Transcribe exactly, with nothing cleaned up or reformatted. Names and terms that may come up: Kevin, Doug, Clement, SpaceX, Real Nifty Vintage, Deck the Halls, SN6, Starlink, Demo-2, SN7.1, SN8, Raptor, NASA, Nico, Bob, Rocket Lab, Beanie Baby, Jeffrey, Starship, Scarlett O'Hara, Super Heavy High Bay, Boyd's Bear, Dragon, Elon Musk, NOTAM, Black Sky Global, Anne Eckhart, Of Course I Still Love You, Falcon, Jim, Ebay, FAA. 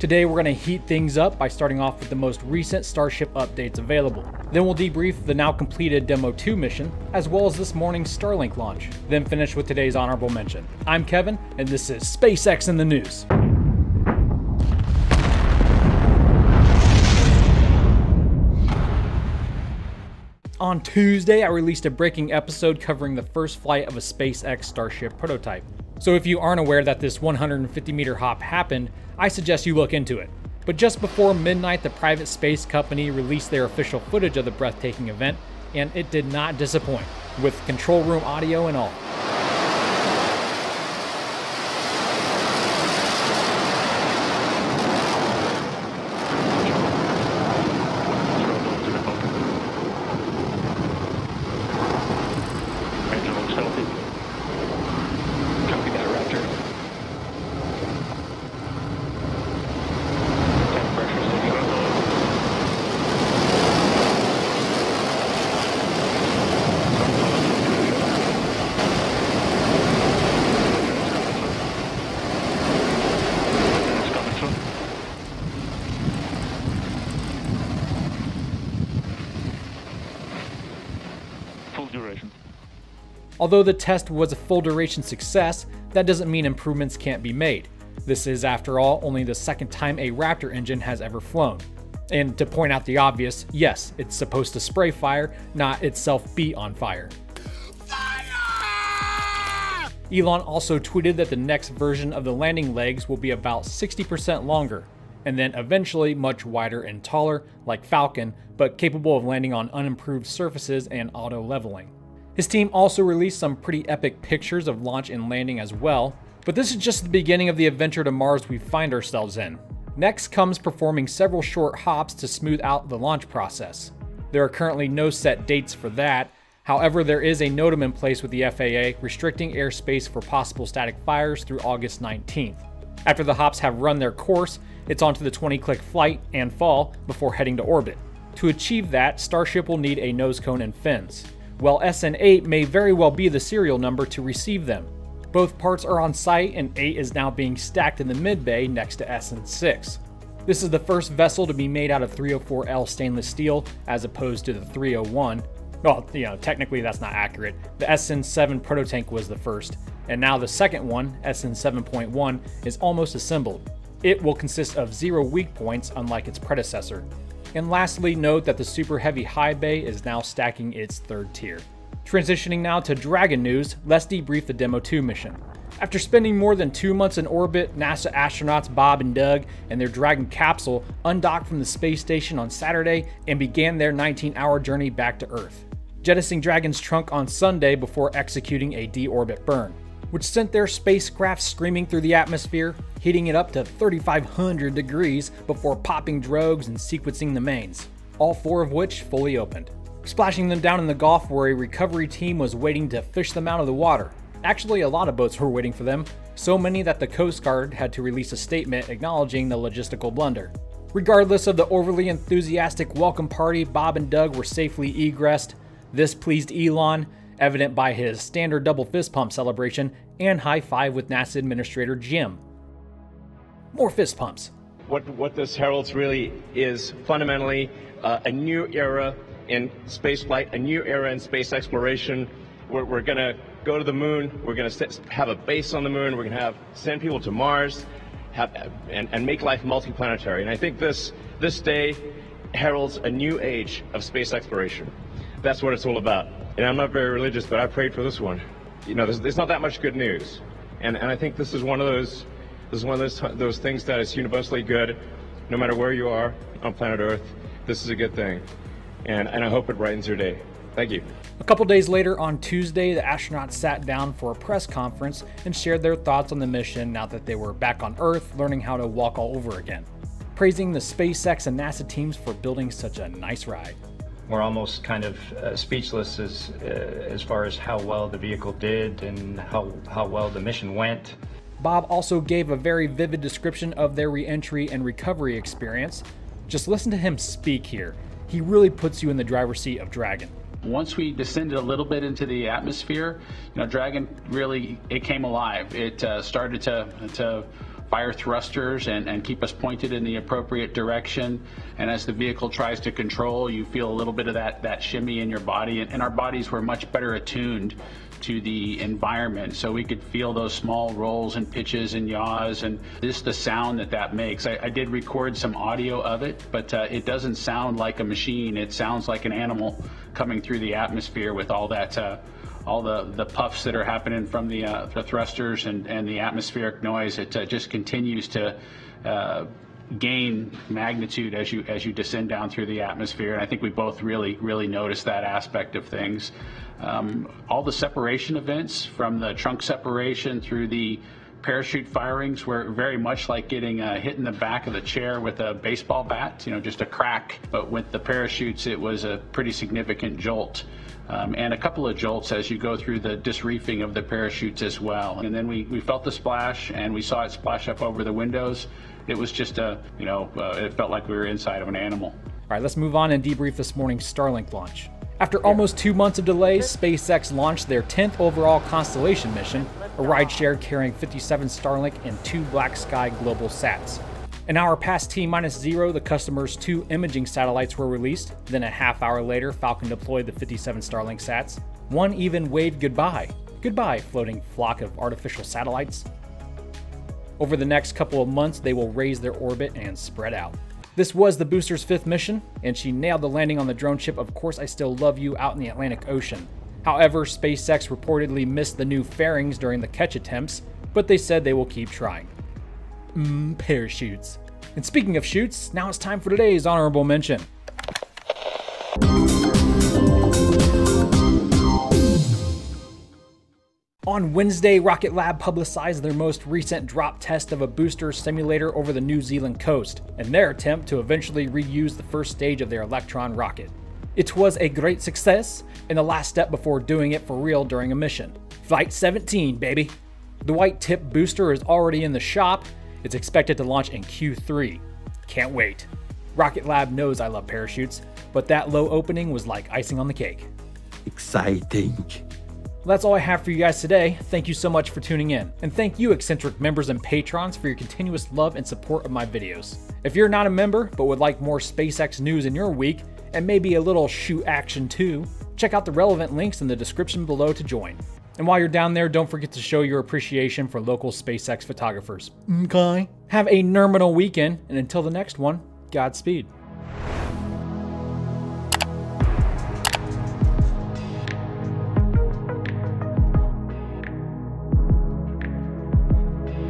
Today we're going to heat things up by starting off with the most recent Starship updates available. Then we'll debrief the now completed Demo two mission, as well as this morning's Starlink launch. Then finish with today's honorable mention. I'm Kevin, and this is SpaceX in the News. On Tuesday, I released a breaking episode covering the first flight of a SpaceX Starship prototype. So if you aren't aware that this one hundred fifty meter hop happened, I suggest you look into it. But just before midnight, the private space company released their official footage of the breathtaking event, and it did not disappoint, with control room audio and all. Although the test was a full duration success, that doesn't mean improvements can't be made. This is, after all, only the second time a Raptor engine has ever flown. And to point out the obvious, yes, it's supposed to spray fire, not itself be on fire. Fire! Elon also tweeted that the next version of the landing legs will be about sixty percent longer, and then eventually much wider and taller, like Falcon, but capable of landing on unimproved surfaces and auto leveling. His team also released some pretty epic pictures of launch and landing as well, but this is just the beginning of the adventure to Mars we find ourselves in. Next comes performing several short hops to smooth out the launch process. There are currently no set dates for that, however there is a NOTAM in place with the F A A restricting airspace for possible static fires through August nineteenth. After the hops have run their course, it's on to the twenty click flight and fall before heading to orbit. To achieve that, Starship will need a nose cone and fins. Well, S N eight may very well be the serial number to receive them. Both parts are on site, and eight is now being stacked in the mid-bay next to S N six. This is the first vessel to be made out of three oh four L stainless steel, as opposed to the three oh one. Well, you know, technically that's not accurate. The S N seven prototank was the first, and now the second one, S N seven point one, is almost assembled. It will consist of zero weak points, unlike its predecessor. And lastly, note that the Super Heavy High Bay is now stacking its third tier. Transitioning now to Dragon news, let's debrief the Demo two mission. After spending more than two months in orbit, NASA astronauts Bob and Doug and their Dragon capsule undocked from the space station on Saturday and began their nineteen hour journey back to Earth, jettisoning Dragon's trunk on Sunday before executing a deorbit burn, which sent their spacecraft screaming through the atmosphere, heating it up to thirty-five hundred degrees before popping drogues and sequencing the mains, all four of which fully opened, splashing them down in the Gulf where a recovery team was waiting to fish them out of the water. Actually, a lot of boats were waiting for them, so many that the Coast Guard had to release a statement acknowledging the logistical blunder. Regardless of the overly enthusiastic welcome party, Bob and Doug were safely egressed. This pleased Elon, evident by his standard double fist pump celebration and high five with NASA Administrator Jim. More fist pumps. What, what this heralds really is fundamentally uh, a new era in spaceflight, a new era in space exploration. We're, we're going to go to the moon. We're going to have a base on the moon. We're going to have send people to Mars, have, and, and make life multiplanetary. And I think this this day heralds a new age of space exploration. That's what it's all about. And I'm not very religious, but I prayed for this one. You know, there's, there's not that much good news, and and I think this is one of those. This is one of those, those things that is universally good, no matter where you are on planet Earth. This is a good thing, and, and I hope it brightens your day. Thank you. A couple days later on Tuesday, the astronauts sat down for a press conference and shared their thoughts on the mission now that they were back on Earth learning how to walk all over again, praising the SpaceX and NASA teams for building such a nice ride. We're almost kind of uh, speechless as, uh, as far as how well the vehicle did and how, how well the mission went. Bob also gave a very vivid description of their re-entry and recovery experience. Just listen to him speak here. He really puts you in the driver's seat of Dragon. Once we descended a little bit into the atmosphere, you know, Dragon really, it came alive. It uh, started to, to fire thrusters and, and keep us pointed in the appropriate direction. And as the vehicle tries to control, you feel a little bit of that, that shimmy in your body. And, and our bodies were much better attuned to the environment, so we could feel those small rolls and pitches and yaws and just the sound that that makes. I, I did record some audio of it, but uh, it doesn't sound like a machine. It sounds like an animal coming through the atmosphere with all that, uh, all the, the puffs that are happening from the, uh, the thrusters and, and the atmospheric noise. It uh, just continues to uh, gain magnitude as you, as you descend down through the atmosphere. And I think we both really, really noticed that aspect of things. Um, all the separation events, from the trunk separation through the parachute firings, were very much like getting uh, hit in the back of the chair with a baseball bat, you know, just a crack. But with the parachutes, it was a pretty significant jolt. Um, and a couple of jolts as you go through the disreefing of the parachutes as well. And then we, we felt the splash, and we saw it splash up over the windows. It was just a, you know, uh, it felt like we were inside of an animal. All right, let's move on and debrief this morning's Starlink launch. After almost two months of delay, SpaceX launched their tenth overall Constellation mission, a rideshare carrying fifty-seven Starlink and two Black Sky Global sats. An hour past T minus zero, the customer's two imaging satellites were released. Then a half hour later, Falcon deployed the fifty-seven Starlink sats. One even waved goodbye. Goodbye, floating flock of artificial satellites. Over the next couple of months, they will raise their orbit and spread out. This was the booster's fifth mission, and she nailed the landing on the drone ship Of Course I Still Love You out in the Atlantic Ocean. However, SpaceX reportedly missed the new fairings during the catch attempts, but they said they will keep trying. Mmm, parachutes. And speaking of chutes, now it's time for today's honorable mention. On Wednesday, Rocket Lab publicized their most recent drop test of a booster simulator over the New Zealand coast, in their attempt to eventually reuse the first stage of their Electron rocket. It was a great success, and the last step before doing it for real during a mission. Flight seventeen, baby! The white tip booster is already in the shop. It's expected to launch in Q three. Can't wait. Rocket Lab knows I love parachutes, but that low opening was like icing on the cake. Exciting. Well, that's all I have for you guys today. Thank you so much for tuning in. And thank you, eccentric members and patrons, for your continuous love and support of my videos. If you're not a member, but would like more SpaceX news in your week, and maybe a little shoot action too, check out the relevant links in the description below to join. And while you're down there, don't forget to show your appreciation for local SpaceX photographers. Okay. Have a terminal weekend, and until the next one, Godspeed.